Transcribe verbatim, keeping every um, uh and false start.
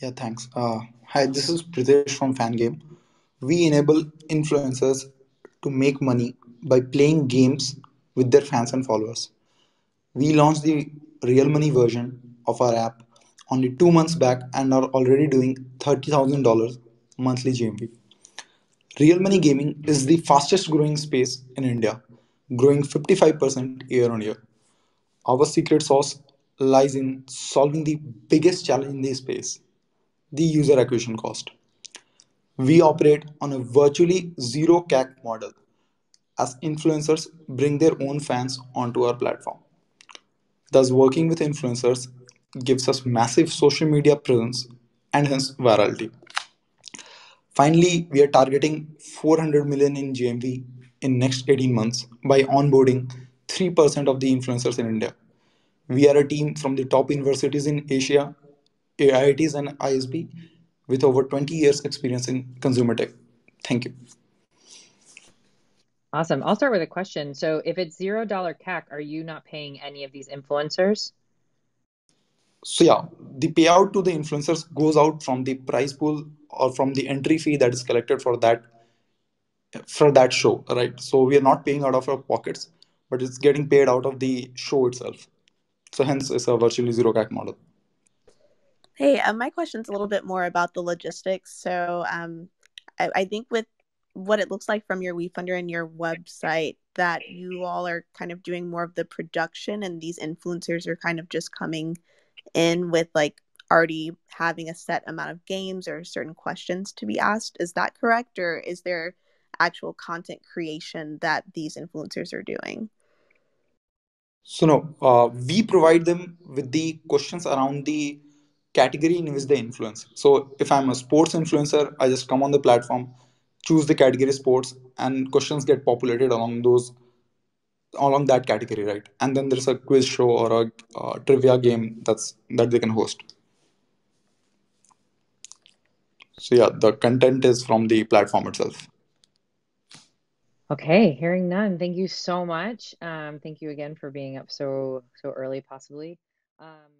Yeah, thanks. Uh, hi, this is Prateesh from Fangame. We enable influencers to make money by playing games with their fans and followers. We launched the real money version of our app only two months back and are already doing thirty thousand dollars monthly G M V. Real money gaming is the fastest growing space in India, growing fifty-five percent year on year. Our secret sauce lies in solving the biggest challenge in this space, the user acquisition cost. We operate on a virtually zero C A C model as influencers bring their own fans onto our platform. Thus, working with influencers gives us massive social media presence and hence virality. Finally, we are targeting four hundred million in G M V in next eighteen months by onboarding three percent of the influencers in India. We are a team from the top universities in Asia, A I I Ts and I S B, with over twenty years experience in consumer tech. Thank you. Awesome. I'll start with a question. So if it's zero dollar C A C, are you not paying any of these influencers? So yeah, the payout to the influencers goes out from the prize pool or from the entry fee that is collected for that for that show, right? So we are not paying out of our pockets, but it's getting paid out of the show itself. So hence, it's a virtually zero C A C model. Hey, um, my question's a little bit more about the logistics. So um, I, I think with what it looks like from your WeFunder and your website, that you all are kind of doing more of the production and these influencers are kind of just coming in with like already having a set amount of games or certain questions to be asked. Is that correct? Or is there actual content creation that these influencers are doing? So no, uh, we provide them with the questions around the category in which they influence. So if I'm a sports influencer, I just come on the platform, choose the category sports, and questions get populated along those along that category, right? And then there's a quiz show or a uh, trivia game that's that they can host. So yeah, the content is from the platform itself. Okay, hearing none. Thank you so much. Um, thank you again for being up so so early, possibly. Um...